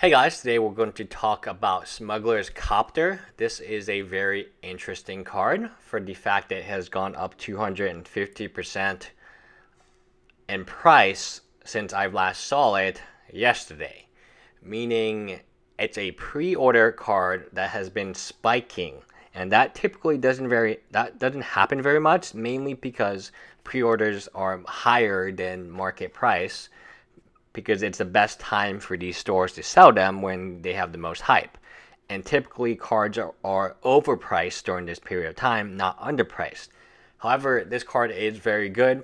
Hey guys, today we're going to talk about Smuggler's Copter. This is a very interesting card for the fact that it has gone up 250% in price since I last saw it yesterday. Meaning it's a pre-order card that has been spiking, and that typically doesn't happen very much, mainly because pre-orders are higher than market price, because it's the best time for these stores to sell them when they have the most hype. And typically cards are overpriced during this period of time, not underpriced. However, this card is very good.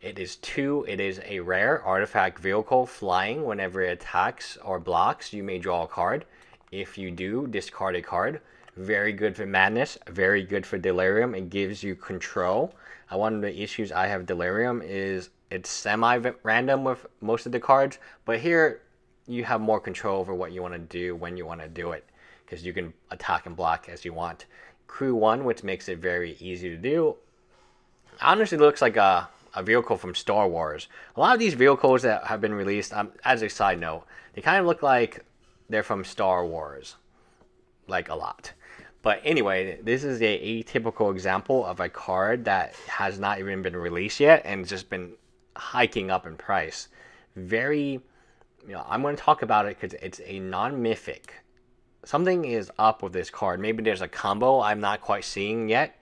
It is two. It is a rare artifact vehicle flying. Whenever it attacks or blocks, you may draw a card. If you do, discard a card. Very good for Madness, very good for Delirium. It gives you control. One of the issues I have Delirium is it's semi-random with most of the cards, but here you have more control over what you want to do when you want to do it, because you can attack and block as you want. Crew 1, which makes it very easy to do. Honestly, looks like a vehicle from Star Wars. A lot of these vehicles that have been released, as a side note, they kind of look like they're from Star Wars, like a lot. But anyway, this is a atypical example of a card that has not even been released yet and just been hiking up in price. Very, you know, I'm going to talk about it because it's a non-mythic. Something is up with this card. Maybe there's a combo I'm not quite seeing yet.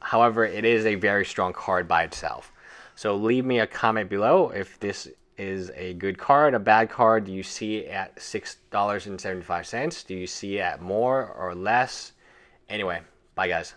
However, it is a very strong card by itself. So leave me a comment below if this is a good card, a bad card. Do you see it at $6.75? Do you see it at more or less? Anyway, bye guys.